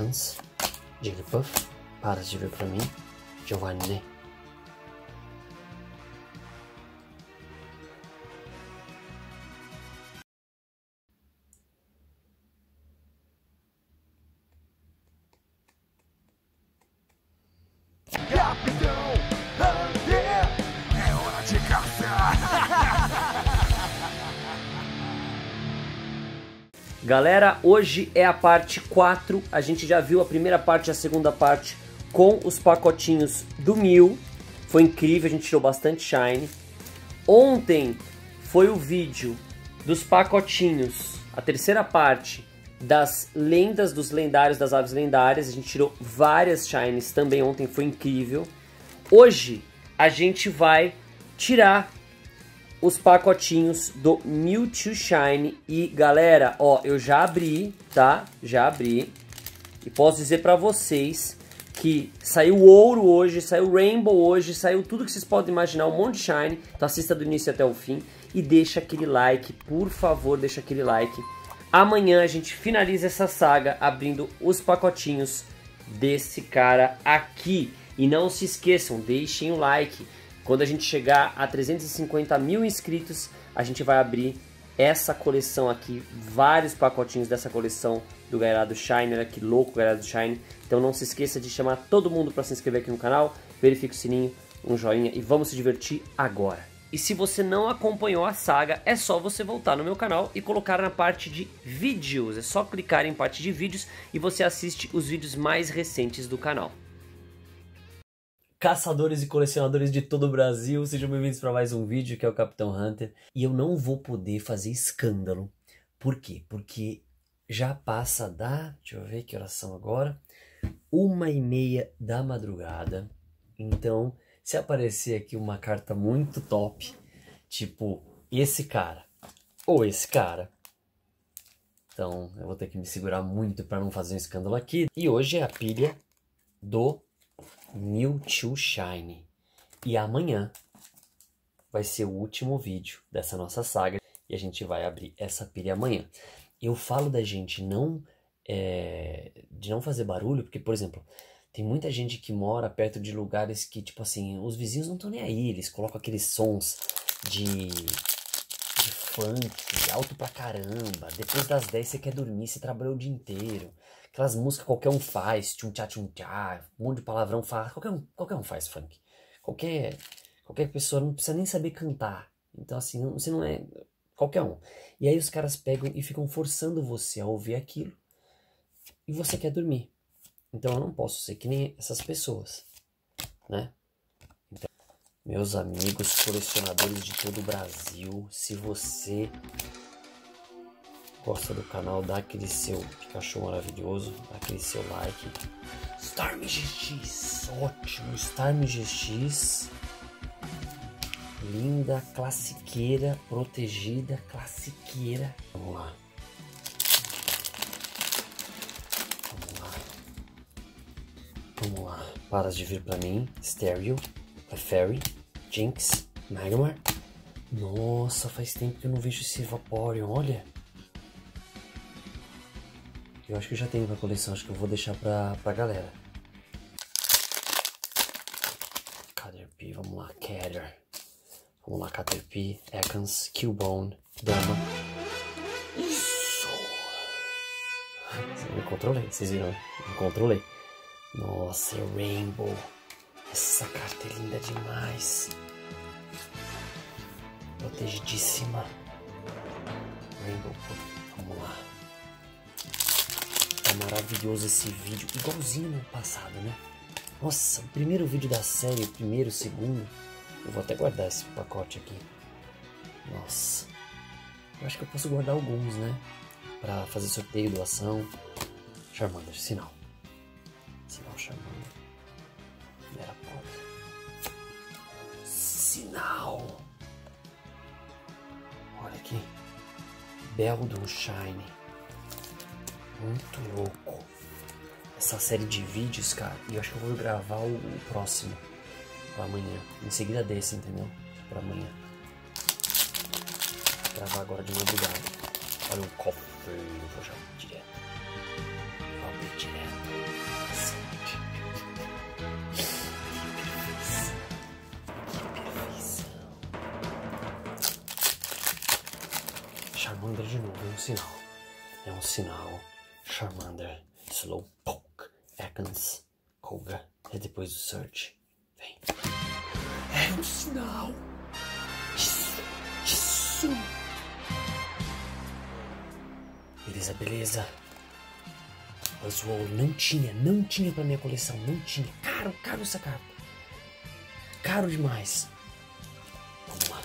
Ekans, Jigglypuff, para de vir pra mim, Giovanni, né? Capitão Hunter, é hora de caçar! Galera, hoje é a parte 4, a gente já viu a primeira parte e a segunda parte com os pacotinhos do Mew, foi incrível, a gente tirou bastante Shine. Ontem foi o vídeo dos pacotinhos, a terceira parte das lendas dos lendários, das aves lendárias, a gente tirou várias Shines também ontem, foi incrível. Hoje a gente vai tirar os pacotinhos do Mewtwo Shine. E galera, ó, eu já abri, tá? Já abri. E posso dizer pra vocês que saiu ouro hoje, saiu rainbow hoje, saiu tudo que vocês podem imaginar, um monte de Shine. Então assista do início até o fim e deixa aquele like, por favor, deixa aquele like. Amanhã a gente finaliza essa saga abrindo os pacotinhos desse cara aqui. E não se esqueçam, deixem o like. Quando a gente chegar a 350 mil inscritos, a gente vai abrir essa coleção aqui, vários pacotinhos dessa coleção do Gairado Shine. Olha que louco o Gairado Shine. Então não se esqueça de chamar todo mundo para se inscrever aqui no canal, verifique o sininho, um joinha e vamos se divertir agora. E se você não acompanhou a saga, é só você voltar no meu canal e colocar na parte de vídeos. É só clicar em parte de vídeos e você assiste os vídeos mais recentes do canal. Caçadores e colecionadores de todo o Brasil, sejam bem-vindos para mais um vídeo, que é o Capitão Hunter. E eu não vou poder fazer escândalo. Por quê? Porque já passa da... deixa eu ver que horas são agora. 1h30 da madrugada. Então, se aparecer aqui uma carta muito top, tipo esse cara ou esse cara, então eu vou ter que me segurar muito para não fazer um escândalo aqui. E hoje é a pilha do Mewtwo Shine. E amanhã vai ser o último vídeo dessa nossa saga e a gente vai abrir essa pilha amanhã. Eu falo da gente de não fazer barulho, porque, por exemplo, tem muita gente que mora perto de lugares que, tipo assim, os vizinhos não estão nem aí, eles colocam aqueles sons de funk, alto pra caramba, depois das 10 você quer dormir, você trabalhou o dia inteiro. Aquelas músicas qualquer um faz, tchum-tchá, um monte de palavrão faz, qualquer um faz funk. Qualquer pessoa não precisa nem saber cantar. Então assim, você não é qualquer um. E aí os caras pegam e ficam forçando você a ouvir aquilo e você quer dormir. Então eu não posso ser que nem essas pessoas, né? Então, meus amigos colecionadores de todo o Brasil, se você gosta do canal, dá aquele seu Pikachu maravilhoso, dá aquele seu like. Storm GX, ótimo, Storm GX, linda, classiqueira, protegida, classiqueira. Vamos lá. Vamos lá. Vamos lá. Para de vir pra mim, Stereo, Lefairy, Jinx, Magmar. Nossa, faz tempo que eu não vejo esse Evaporeon, olha. Eu acho que eu já tenho na coleção, acho que eu vou deixar pra galera. Caterpie, vamos lá, Cater. Vamos lá, Caterpie, Ekans, Killbone, Dama. Isso! Eu controlei, vocês viram? Eu controlei. Nossa, é Rainbow. Essa carta é linda demais. Protegidíssima. Rainbow, vamos lá. Maravilhoso esse vídeo, igualzinho no passado, né? Nossa, o primeiro vídeo da série, o primeiro, o segundo. Eu vou até guardar esse pacote aqui. Nossa, eu acho que eu posso guardar alguns, né? Pra fazer sorteio, doação. Charmander, sinal. Sinal, Charmander. Primeira porta. Sinal. Olha aqui. Beldum Shine. Muito louco essa série de vídeos, cara. E eu acho que eu vou gravar o próximo pra amanhã, em seguida desse, entendeu? Pra amanhã. Vou gravar agora de madrugada. Olha o Coffin, vou já direto. Charmander de novo, é um sinal. É um sinal. Charmander, Slowpoke, Ekans, Koga, é depois do Surge. Vem. É um sinal. Isso, isso. Beleza, beleza. Azul não tinha pra minha coleção, não tinha. Caro essa carta. Caro demais. Vamos lá.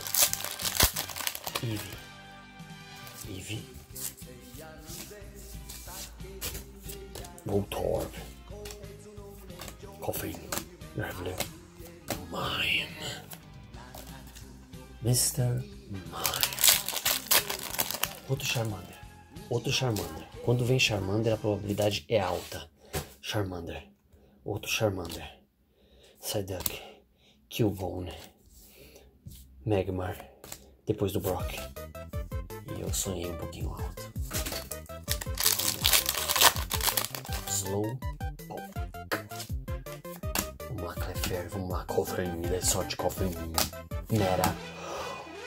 Eevee. Voltorb. Coffin. Graveler. Mime. Mr. Mime. Outro Charmander. Quando vem Charmander, a probabilidade é alta. Charmander. Outro Charmander. Psyduck. Killbone. Magmar. Depois do Brock. E eu sonhei um pouquinho alto. Slowpoke. Vamos lá, Clefairy. Vamos lá, Coffin. Dá sorte, Coffin. Mera.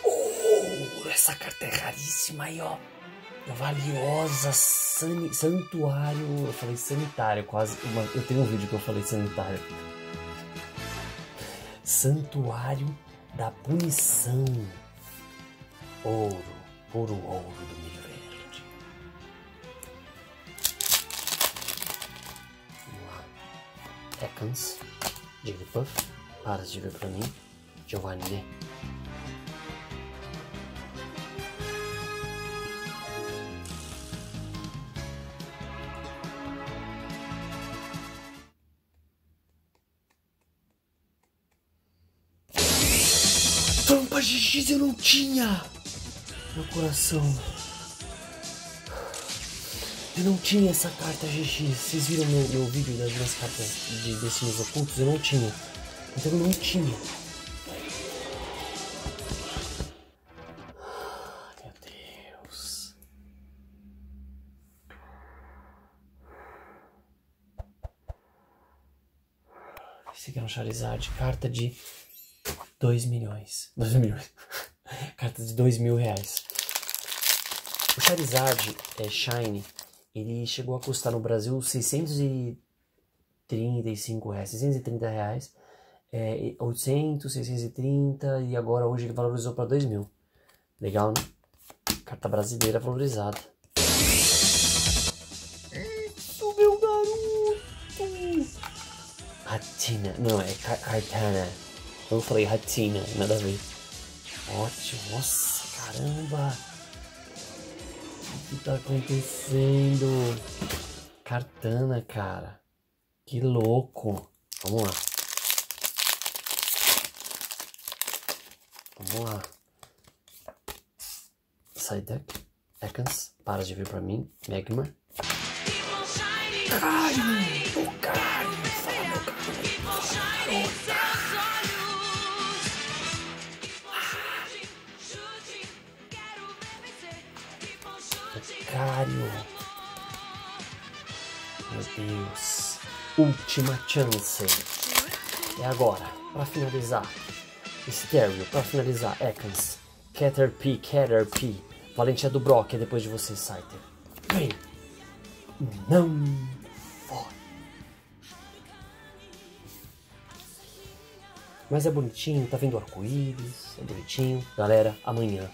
Oh, essa carta é raríssima aí, ó. Valiosa, santuário, eu falei sanitário quase, eu tenho um vídeo que eu falei sanitário. Santuário da punição. Ouro, puro ouro do milho verde. Vamos lá. Ekans, Jigglypuff, para de ver pra mim, Giovanni. Tampa GX eu não tinha! Meu coração. Eu não tinha essa carta GX. Vocês viram meu vídeo das minhas cartas de DESTINOS OCULTOS? Eu não tinha. Então eu não tinha. Meu Deus. Esse aqui é um Charizard. Carta de... 2 milhões. Carta de 2.000 reais. O Charizard Shine, ele chegou a custar no Brasil 635 reais, 630 reais, 800, 630, e agora hoje ele valorizou para 2.000. Legal, né? Carta brasileira valorizada. Isso, meu garoto! Ratina, não, é Cartana. Eu falei Ratina, nada a ver. Ótimo, nossa, caramba. O que tá acontecendo? Cartana, cara. Que louco. Vamos lá. Vamos lá. Sidek, Ekans, para de vir pra mim. Magmar. Caralho. Meu Deus. Última chance. É agora. Pra finalizar. Estéreo. Pra finalizar. Ekans. Caterpie. Valentia do Brock. É depois de você, Scyther. Vem. Não. Foi. Mas é bonitinho. Tá vendo arco-íris. É bonitinho. Galera, amanhã.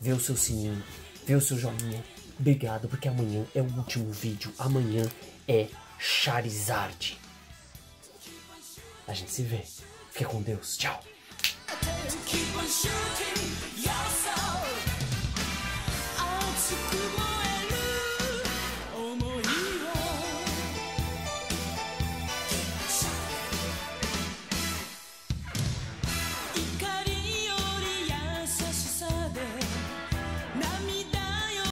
Vê o seu sininho. Vê o seu joinha. Obrigado, porque amanhã é o último vídeo. Amanhã é Charizard. A gente se vê. Fica com Deus. Tchau.